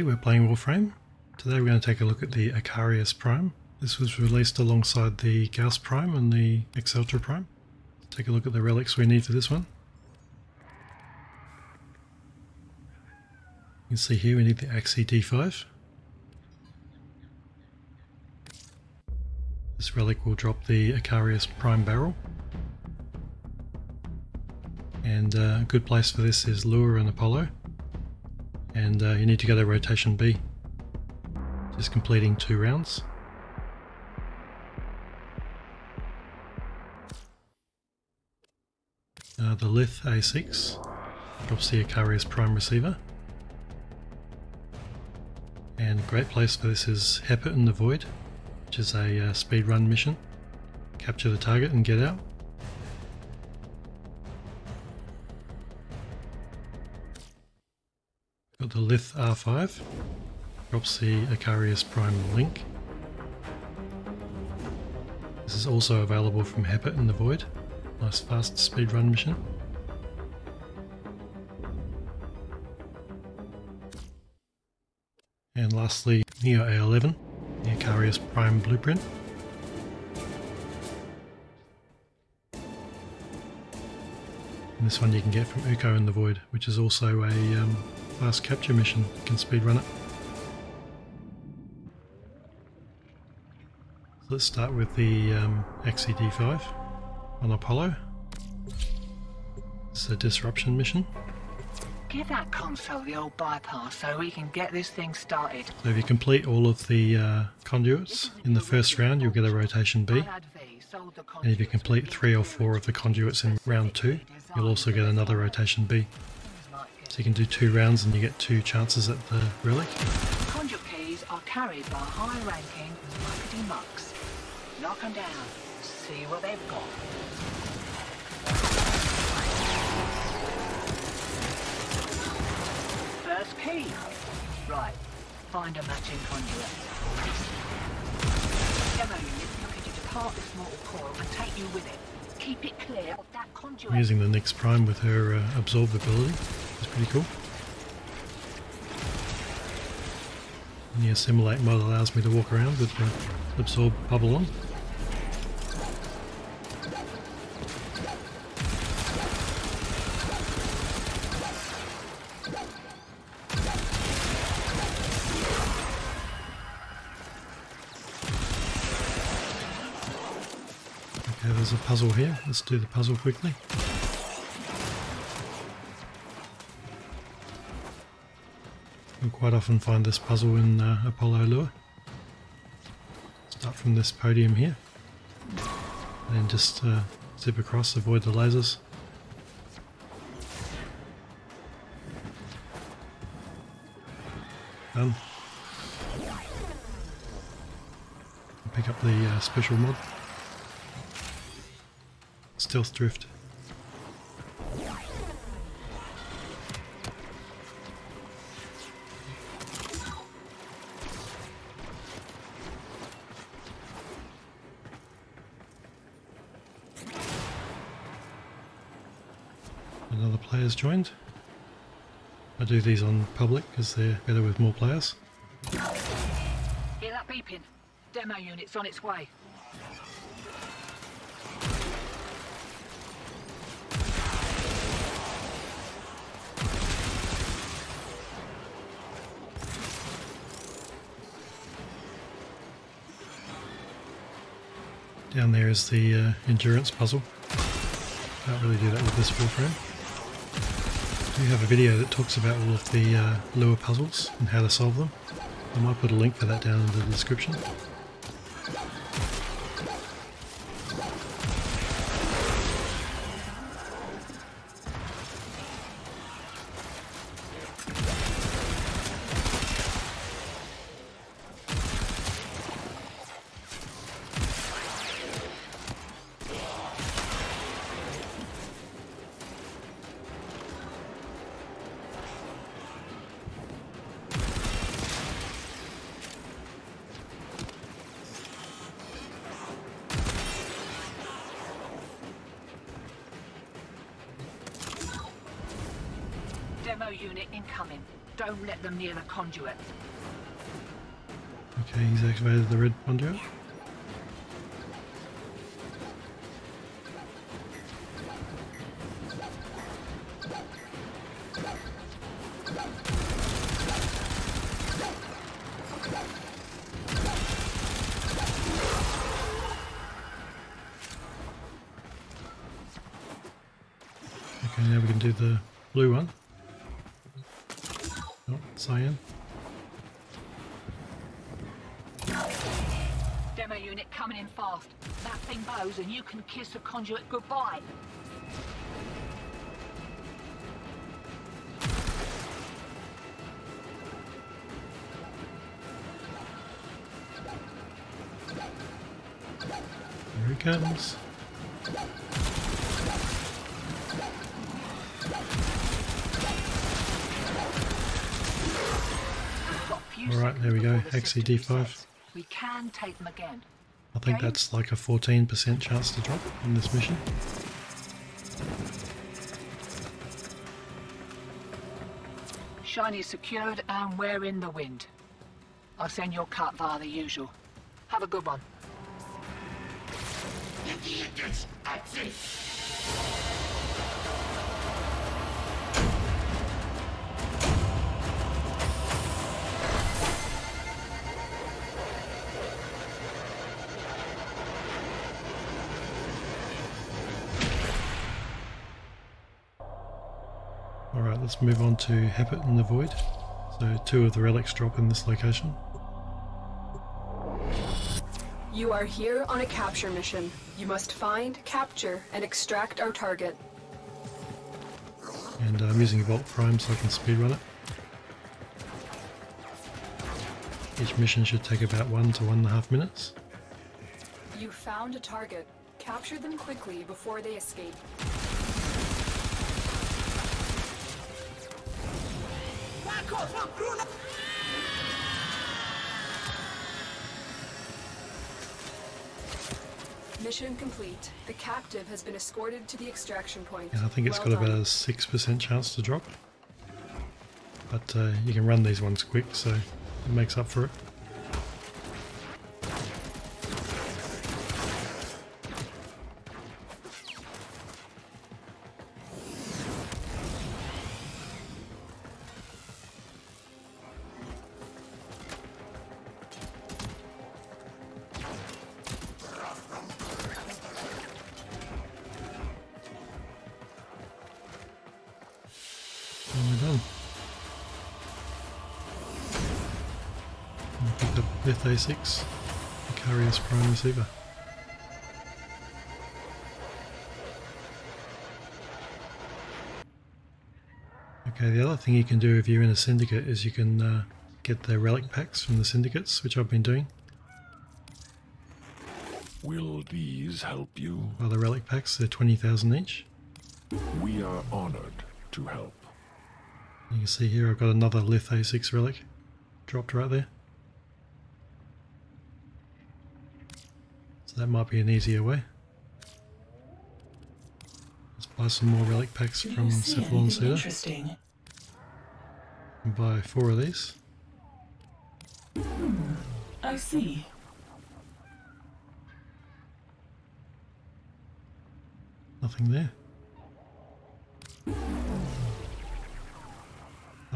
everybody, we're playing Warframe. Today we're going to take a look at the Akarius Prime. This was released alongside the Gauss Prime and the Acceltra Prime. Take a look at the relics we need for this one. You can see here we need the Axie D5. This relic will drop the Akarius Prime barrel. And a good place for this is Lure and Apollo. And you need to go to rotation B, just completing 2 rounds. The Lith A6 drops the Akarius Prime receiver. And a great place for this is Hepaton the Void, which is a speedrun mission. Capture the target and get out. Got the Lith R5, drops the Akarius Prime link. This is also available from Hepaton the Void. Nice fast speedrun mission. And lastly, Neo A11, the Akarius Prime blueprint. And this one you can get from Uko in the Void, which is also a fast capture mission. You can speedrun it. So let's start with the Axie D5 on Apollo. It's a disruption mission. Give that console the old bypass so we can get this thing started. So if you complete all of the conduits in the first round, you'll get a rotation B. And if you complete 3 or 4 of the conduits in round 2, you'll also get another rotation B. So you can do 2 rounds and you get 2 chances at the relic. Conduit keys are carried by high-ranking muckety mucks. Knock them down. See what they've got. First key. Right. Find a matching conduit. Demo unit looking to depart this mortal coil and take you with it. Keep it clear of that conduit. I'm using the Nyx Prime with her absorb ability. It's pretty cool. And the assimilate mod allows me to walk around with the absorb bubble on. Okay, there's a puzzle here. Let's do the puzzle quickly. You'll quite often find this puzzle in Apollo Lure. Start from this podium here. And then just zip across, avoid the lasers. Done. Pick up the special mod. Stealth Drift. Another player's joined. I do these on public because they're better with more players. Hear that beeping? Demo unit's on its way. Down there is the endurance puzzle. Can't really do that with this Warframe. I do have a video that talks about all of the lure puzzles and how to solve them. I might put a link for that down in the description. Demo unit incoming. Don't let them near the conduit. Okay, he's activated the red conduit. Okay, now we can do the blue one. Oh, cyan. Demo unit coming in fast. That thing bows and you can kiss the conduit goodbye. Here he comes. Alright, there we go, Axie D5. We can take them again. I think that's like a 14% chance to drop in this mission. Shiny secured and we're in the wind. I'll send your cut via the usual. Have a good one. Alright, let's move on to Hepaton in the Void. So two of the relics drop in this location. You are here on a capture mission. You must find, capture, and extract our target. And I'm using Volt Prime so I can speedrun it. Each mission should take about 1 to 1.5 minutes. You found a target. Capture them quickly before they escape. Mission complete. The captive has been escorted to the extraction point. Yeah, I think it's got about a 6% chance to drop. But you can run these ones quick, so it makes up for it. Lith A6, Akarius Prime Receiver. Okay, the other thing you can do if you're in a syndicate is you can get the relic packs from the syndicates, which I've been doing. Will these help you? Well, the relic packs, they're 20,000 each. We are honoured to help. You can see here I've got another Lith A6 relic dropped right there. So that might be an easier way. Let's buy some more relic packs from Cephalon Cedar. Buy 4 of these. I see. Nothing there.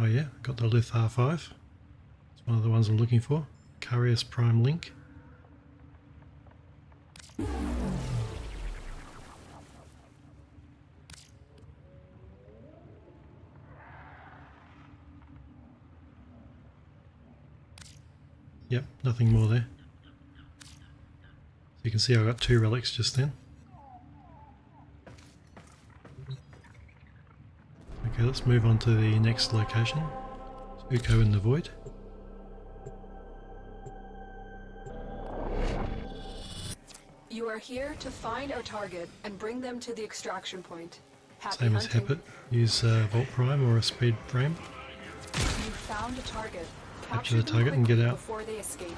Oh yeah, got the Lith R5. It's one of the ones I'm looking for. Akarius Prime Link. Yep, nothing more there. So you can see I got 2 relics just then. Okay, let's move on to the next location. It's Uko in the Void. You are here to find our target and bring them to the extraction point. Same as Hepit, use Volt Prime or a speed frame. You found a target. Capture the target and get out. Before they escape.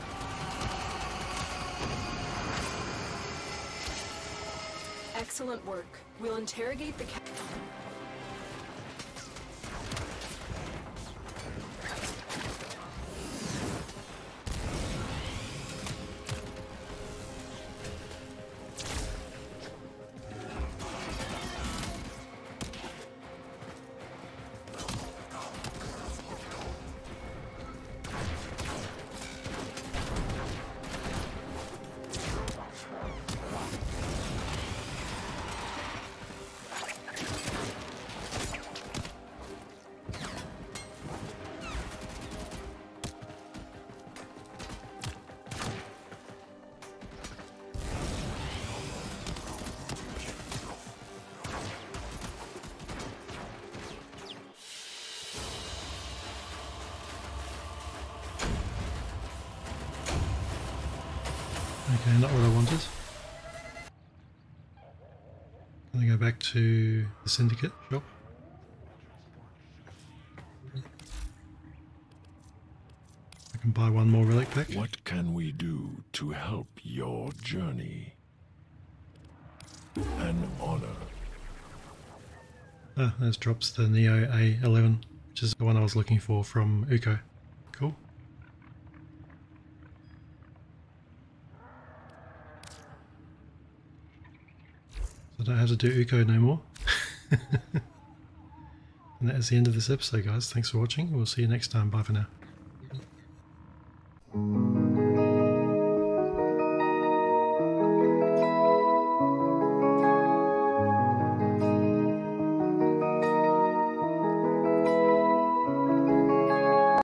Excellent work. We'll interrogate the captive. Okay, not what I wanted. I'm going to go back to the Syndicate shop. I can buy one more relic pack. What can we do to help your journey? An honor. Ah, this drops the Neo A11, which is the one I was looking for from Uko. Cool. So I don't have to do Uko no more. And that is the end of this episode, guys. Thanks for watching. We'll see you next time. Bye for now.